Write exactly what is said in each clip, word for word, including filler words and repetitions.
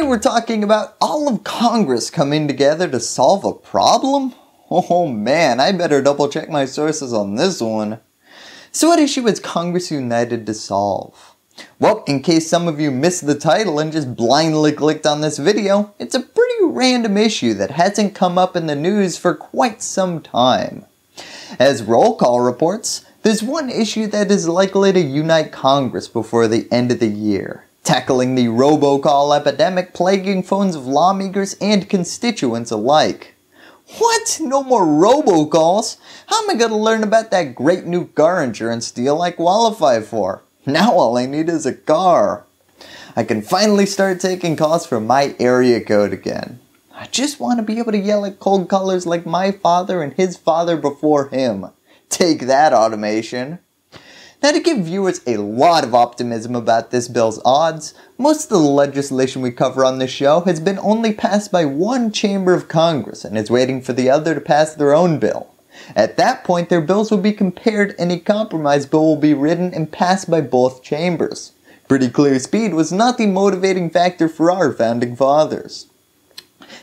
Today we're talking about all of Congress coming together to solve a problem? Oh man, I better double check my sources on this one. So what issue is Congress united to solve? Well, in case some of you missed the title and just blindly clicked on this video, it's a pretty random issue that hasn't come up in the news for quite some time. As Roll Call reports, there's one issue that is likely to unite Congress before the end of the year: tackling the robocall epidemic plaguing phones of lawmakers and constituents alike. What? No more robocalls? How am I going to learn about that great new car insurance deal I qualify for? Now all I need is a car. I can finally start taking calls from my area code again. I just want to be able to yell at cold callers like my father and his father before him. Take that, automation. Now, to give viewers a lot of optimism about this bill's odds, most of the legislation we cover on this show has been only passed by one chamber of Congress and is waiting for the other to pass their own bill. At that point, their bills will be compared and a compromise bill will be written and passed by both chambers. Pretty clear speed was not the motivating factor for our founding fathers.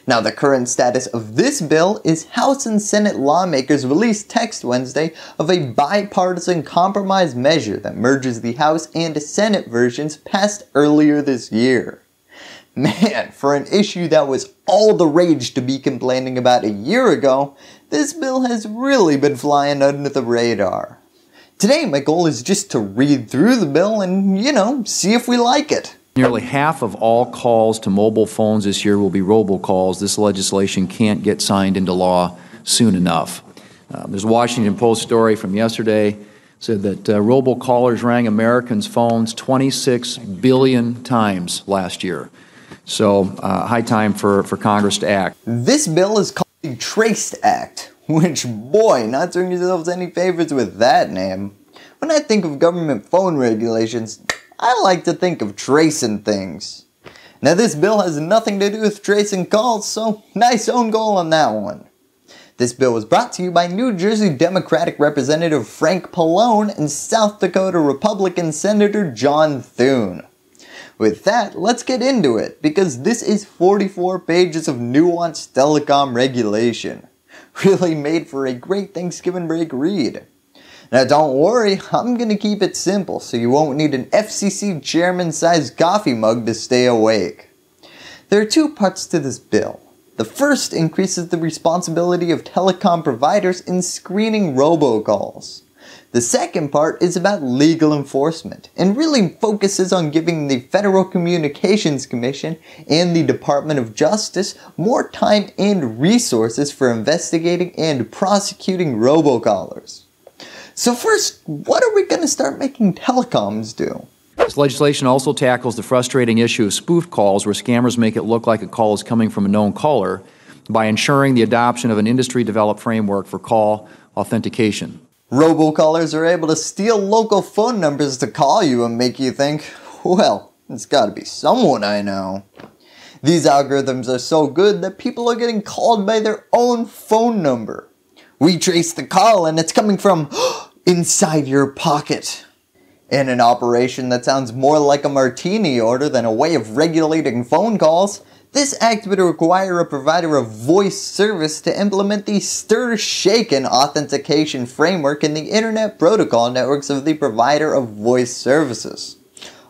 Now, the current status of this bill is House and Senate lawmakers released text Wednesday of a bipartisan compromise measure that merges the House and Senate versions passed earlier this year. Man, for an issue that was all the rage to be complaining about a year ago, this bill has really been flying under the radar. Today, my goal is just to read through the bill and, you know, see if we like it. Nearly half of all calls to mobile phones this year will be robocalls. This legislation can't get signed into law soon enough. Um, there's a Washington Post story from yesterday said that uh, robocallers rang Americans' phones twenty-six billion times last year. So uh, high time for, for Congress to act. This bill is called the Traced Act, which, boy, not doing yourselves any favors with that name. When I think of government phone regulations, I like to think of tracing things. Now, this bill has nothing to do with tracing calls, so nice own goal on that one. This bill was brought to you by New Jersey Democratic Representative Frank Pallone and South Dakota Republican Senator John Thune. With that, let's get into it, because this is forty-four pages of nuanced telecom regulation. Really made for a great Thanksgiving break read. Now, don't worry, I'm going to keep it simple so you won't need an F C C chairman-sized coffee mug to stay awake. There are two parts to this bill. The first increases the responsibility of telecom providers in screening robocalls. The second part is about legal enforcement and really focuses on giving the Federal Communications Commission and the Department of Justice more time and resources for investigating and prosecuting robocallers. So first, what are we going to start making telecoms do? This legislation also tackles the frustrating issue of spoofed calls, where scammers make it look like a call is coming from a known caller, by ensuring the adoption of an industry-developed framework for call authentication. Robocallers are able to steal local phone numbers to call you and make you think, well, it's got to be someone I know. These algorithms are so good that people are getting called by their own phone number. We trace the call and it's coming from inside your pocket. In an operation that sounds more like a martini order than a way of regulating phone calls, this act would require a provider of voice service to implement the Stir-Shaken authentication framework in the Internet Protocol networks of the provider of voice services.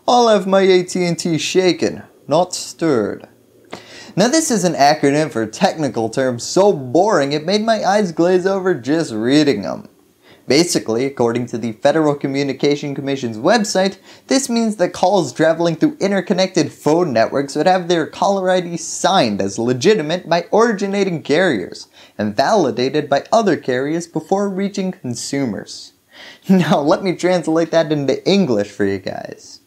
I'll have my A T and T shaken, not stirred. Now, this is an acronym for technical terms so boring it made my eyes glaze over just reading them. Basically, according to the Federal Communications Commission's website, this means that calls traveling through interconnected phone networks would have their caller I D signed as legitimate by originating carriers and validated by other carriers before reaching consumers. Now, let me translate that into English for you guys.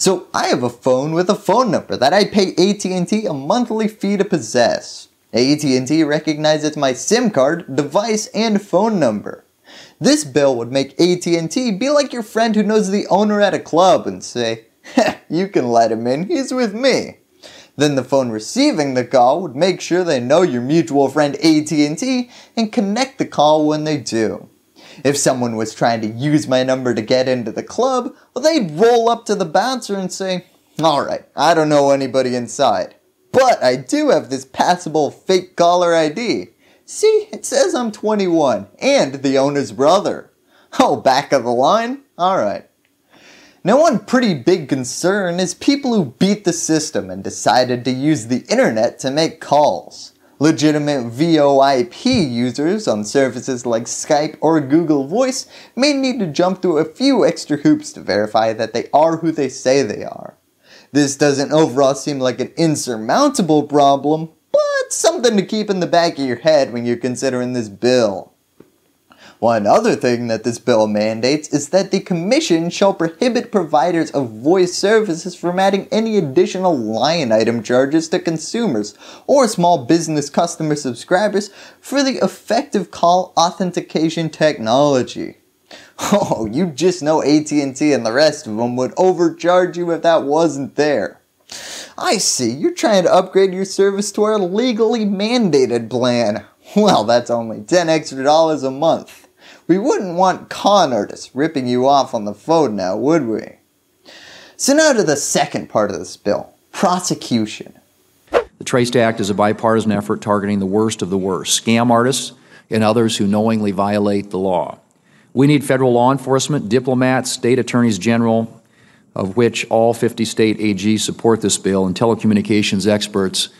So, I have a phone with a phone number that I pay A T and T a monthly fee to possess. A T and T recognizes my SIM card, device, and phone number. This bill would make A T and T be like your friend who knows the owner at a club and say, heh, you can let him in, he's with me. Then the phone receiving the call would make sure they know your mutual friend A T and T and connect the call when they do. If someone was trying to use my number to get into the club, well, they'd roll up to the bouncer and say, alright, I don't know anybody inside. But I do have this passable fake caller I D. See, it says I'm twenty-one and the owner's brother. Oh, back of the line? Alright. Now, one pretty big concern is people who beat the system and decided to use the internet to make calls. Legitimate VoIP users on services like Skype or Google Voice may need to jump through a few extra hoops to verify that they are who they say they are. This doesn't overall seem like an insurmountable problem, but something to keep in the back of your head when you're considering this bill. One other thing that this bill mandates is that the Commission shall prohibit providers of voice services from adding any additional line item charges to consumers or small business customer subscribers for the effective call authentication technology. Oh, you just know A T and T and the rest of them would overcharge you if that wasn't there. I see, you're trying to upgrade your service to our legally mandated plan. Well, that's only ten extra dollars a month. We wouldn't want con artists ripping you off on the phone now, would we? So now to the second part of this bill, prosecution. The TRACED Act is a bipartisan effort targeting the worst of the worst, scam artists and others who knowingly violate the law. We need federal law enforcement, diplomats, state attorneys general, of which all fifty state A Gs support this bill, and telecommunications experts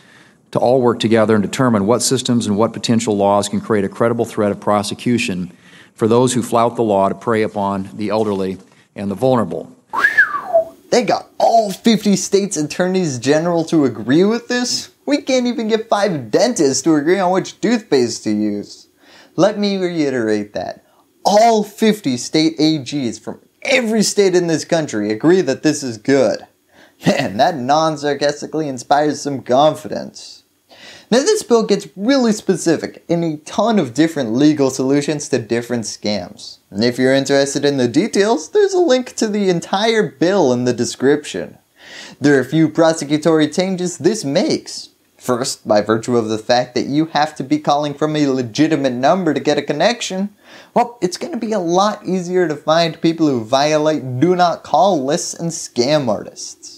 to all work together and determine what systems and what potential laws can create a credible threat of prosecution for those who flout the law to prey upon the elderly and the vulnerable. They got all fifty states' attorneys general to agree with this? We can't even get five dentists to agree on which toothpaste to use. Let me reiterate that. All fifty state A Gs from every state in this country agree that this is good. Man, that non-sarcastically inspires some confidence. Now, this bill gets really specific in a ton of different legal solutions to different scams. And if you're interested in the details, there's a link to the entire bill in the description. There are a few prosecutory changes this makes. First, by virtue of the fact that you have to be calling from a legitimate number to get a connection, well, it's going to be a lot easier to find people who violate do not call lists and scam artists.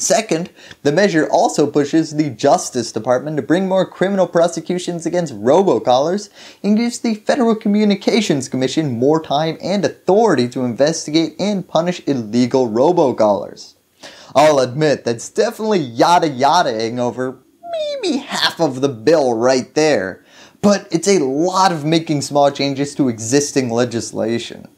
Second, the measure also pushes the Justice Department to bring more criminal prosecutions against robocallers and gives the Federal Communications Commission more time and authority to investigate and punish illegal robocallers. I'll admit that's definitely yada yadaing over maybe half of the bill right there, but it's a lot of making small changes to existing legislation.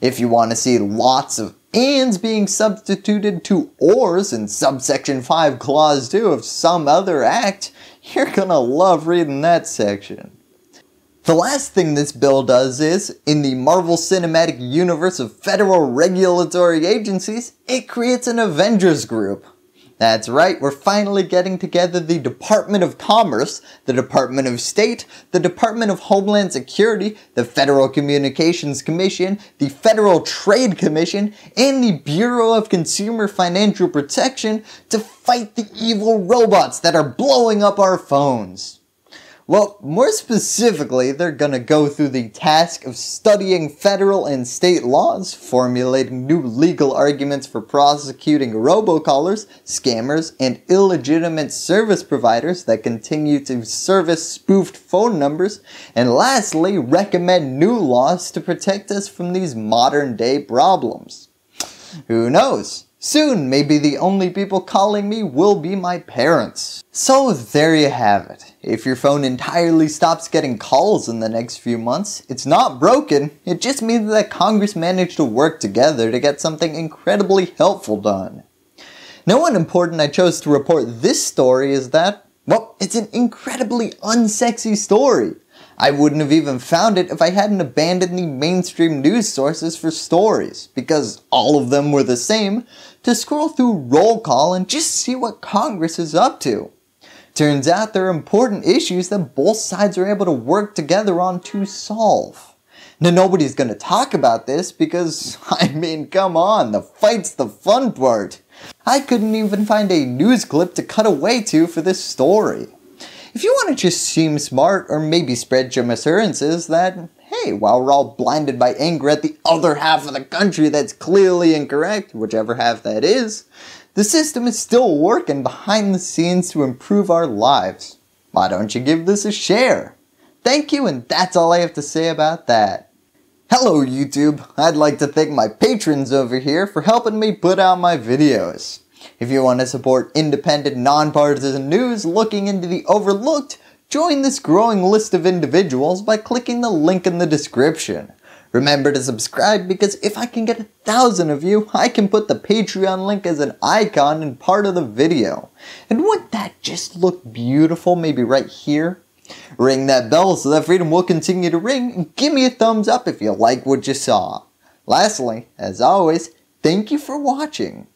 If you want to see lots of ands being substituted to ors in subsection five clause two of some other act, you're gonna love reading that section. The last thing this bill does is, in the Marvel Cinematic Universe of federal regulatory agencies, it creates an Avengers group. That's right, we're finally getting together the Department of Commerce, the Department of State, the Department of Homeland Security, the Federal Communications Commission, the Federal Trade Commission, and the Bureau of Consumer Financial Protection to fight the evil robots that are blowing up our phones. Well, more specifically, they're gonna go through the task of studying federal and state laws, formulating new legal arguments for prosecuting robocallers, scammers, and illegitimate service providers that continue to service spoofed phone numbers, and lastly, recommend new laws to protect us from these modern-day problems. Who knows? Soon, maybe the only people calling me will be my parents. So there you have it. If your phone entirely stops getting calls in the next few months, it's not broken, it just means that Congress managed to work together to get something incredibly helpful done. Now, one important I chose to report this story is that, well, it's an incredibly unsexy story. I wouldn't have even found it if I hadn't abandoned the mainstream news sources for stories, because all of them were the same, to scroll through roll call and just see what Congress is up to. Turns out there are important issues that both sides are able to work together on to solve. Now, nobody's going to talk about this because, I mean, come on, the fight's the fun part. I couldn't even find a news clip to cut away to for this story. If you want to just seem smart or maybe spread some assurances that, hey, while we're all blinded by anger at the other half of the country that's clearly incorrect, whichever half that is, The system is still working behind the scenes to improve our lives. Why don't you give this a share? Thank you, and that's all I have to say about that. Hello YouTube, I'd like to thank my patrons over here for helping me put out my videos. If you want to support independent, nonpartisan news looking into the overlooked, join this growing list of individuals by clicking the link in the description. Remember to subscribe, because if I can get a thousand of you, I can put the Patreon link as an icon in part of the video. And wouldn't that just look beautiful, maybe right here? Ring that bell so that freedom will continue to ring, and give me a thumbs up if you like what you saw. Lastly, as always, thank you for watching.